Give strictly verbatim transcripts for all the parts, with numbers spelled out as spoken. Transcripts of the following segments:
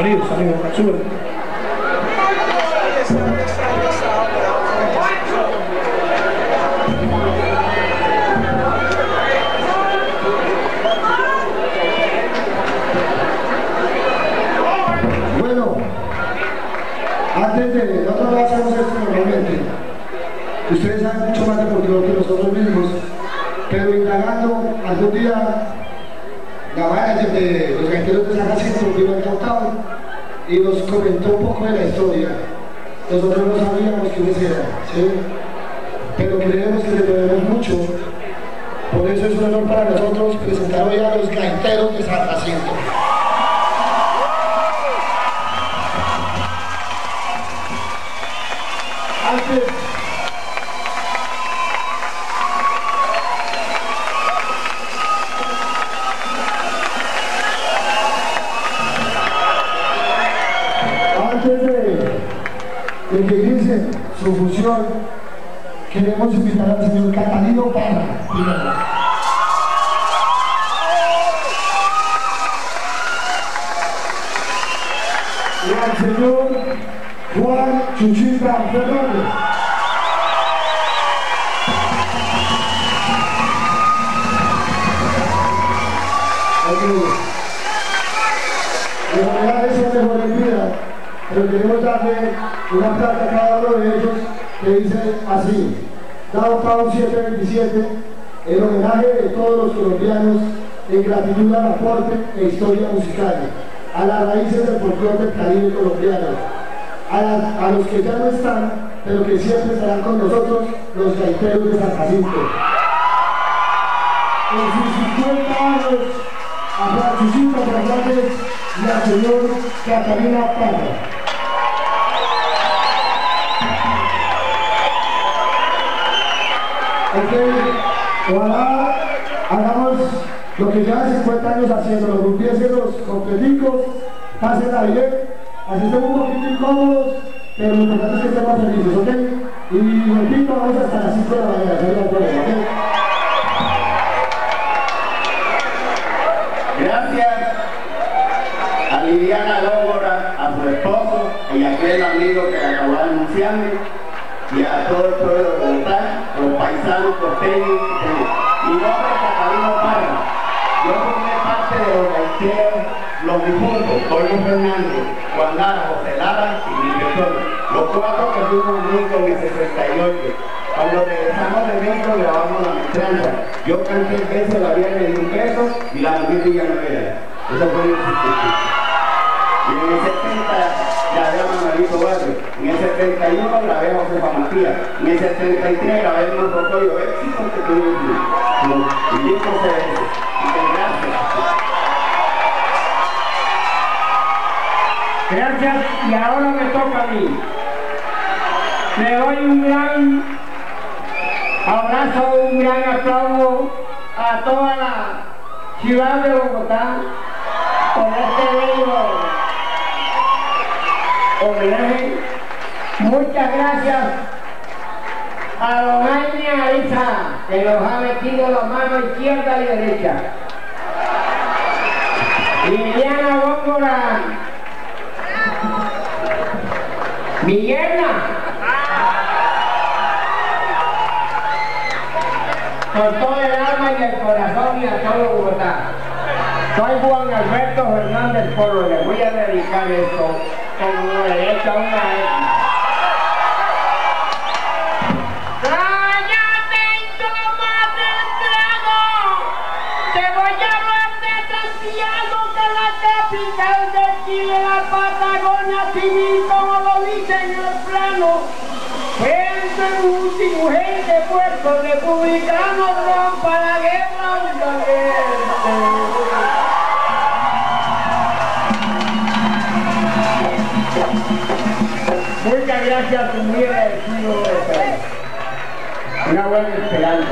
Salido, salido, sube. Bueno, antes de la otra vez hacemos esto normalmente. Ustedes saben mucho más de deportivo que nosotros mismos, pero indagando algún día. La manager de los Gaiteros de San Jacinto vino al Downtown y nos comentó un poco de la historia. Nosotros no sabíamos quiénes eran, ¿sí? Pero creemos que le debemos mucho. Por eso es un honor para nosotros presentar hoy a los Gaiteros de San Jacinto. Antes de que inicie su fusión, queremos invitar al señor Catalino Parra. Y al señor Juan Chuchita Fernández. Amigos, ojalá eso se mejore en vida, pero queremos darle una plata a cada uno de ellos que dice así: Downtown siete veintisiete, en homenaje de todos los colombianos, en gratitud al aporte e historia musical, a las raíces del folclore del Caribe colombiano, a, las, a los que ya no están, pero que siempre estarán con nosotros, los Gaiteros de San Jacinto. En sus cincuenta años, a Juan Chuchita Fernández y al señor Catalino Parra. Okay. Ojalá hagamos lo que llevan cincuenta años haciendo, los rompiesen los completicos, pasen la bien, así estemos un poquito incómodos, pero lo importante es que estemos felices, ¿ok? Y repito, vamos hasta las cinco de la mañana, ¿ok? Gracias a Liliana Lóngora, a su esposo y a aquel amigo que acabó de anunciarme, y a todo el pueblo de Bogotá, los paisanos costeños. Mi nombre es Catalino Parra, yo formé parte de los Gaiteros, los difuntos Jorge Fernández, Juan Lara, José Lara y mi persona, los cuatro que fuimos juntos en el sesenta y ocho. Cuando regresamos de México grabamos la mezclanza, yo canté el beso, la viernes de un beso y la mujer ya no era. Eso fue el sesenta y ocho. Y en el setenta grabé a Manuelito Barrio, en el setenta y uno grabé a José Matías, en el setenta y tres grabé a Marco Coyo, éxitos que tuvimos y discos de veces, y gracias. Gracias, y ahora me toca a mí. Le doy un gran abrazo, un gran aplauso a toda la ciudad de Bogotá por este bello homenaje. Muchas gracias a doña Arisa, que nos ha metido la mano izquierda y derecha. Liliana Lóngora, mi yerna. Con todo el alma y el corazón y a todo Bogotá. Soy Juan Alberto Hernández Polo, le voy a dedicar esto. Como una derecha, una derecha. Cállate y toma el trago. Te voy a hablar de Santiago, de la capital de Chile, la Patagonia, civil, como lo dice en el plano. Entre mujer y mujer de puerto republicano, rompa la guerra y la guerra. Muchas gracias, un muy agradecido de ustedes. Una buena esperanza.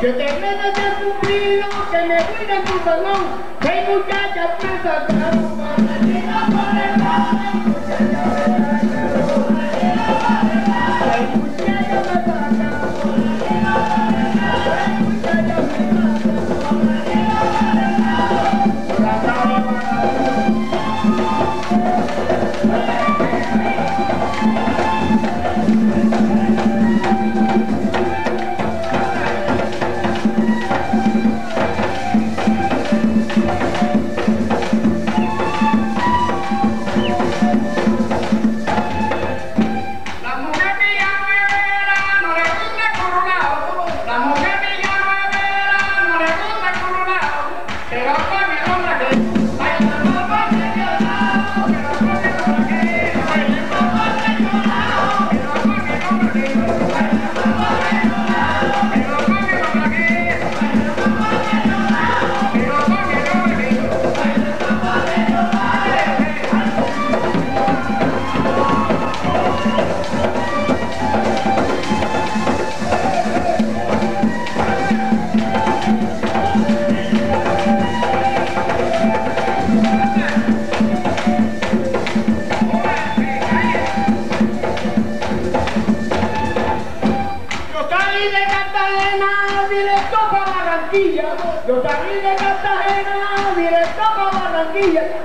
que te agredes de tu frío, que me ruigan tu salón, que hay muchachas presas,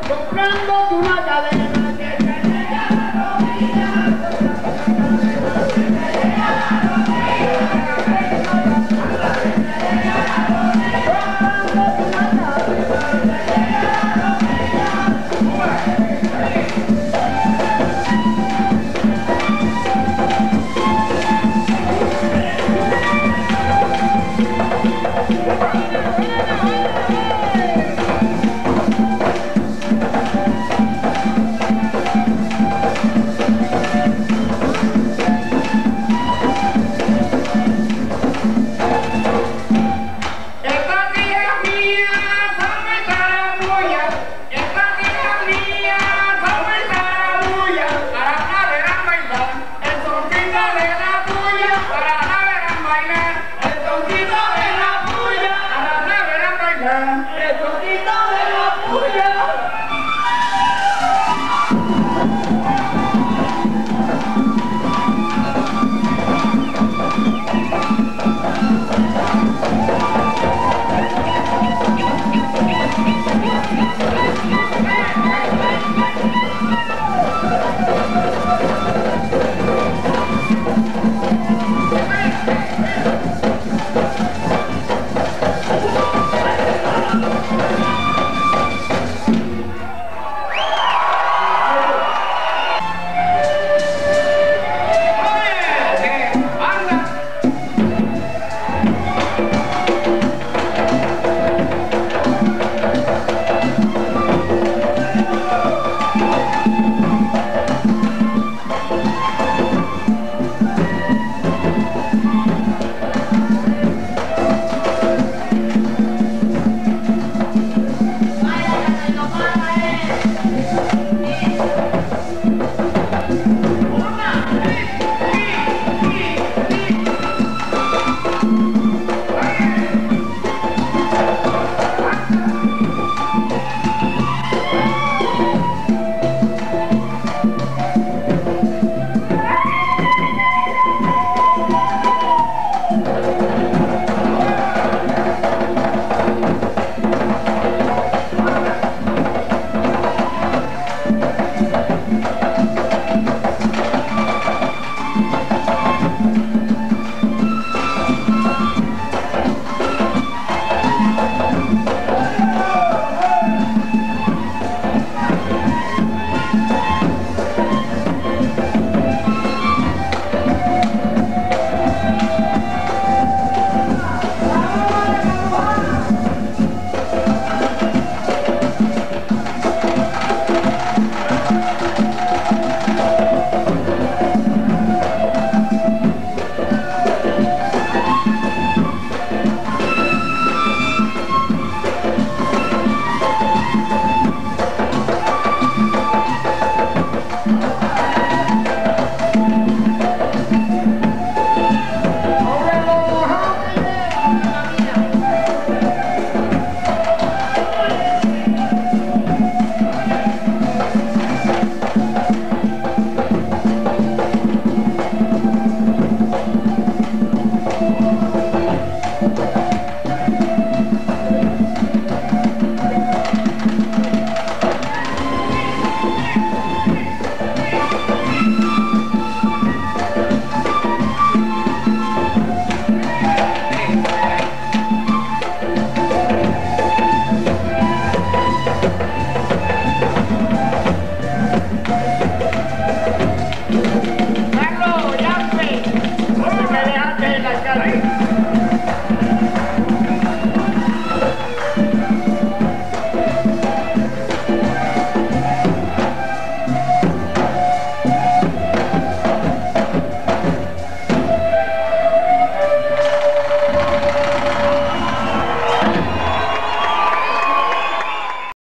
comprándote una cadena.